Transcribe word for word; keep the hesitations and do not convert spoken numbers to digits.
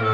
count.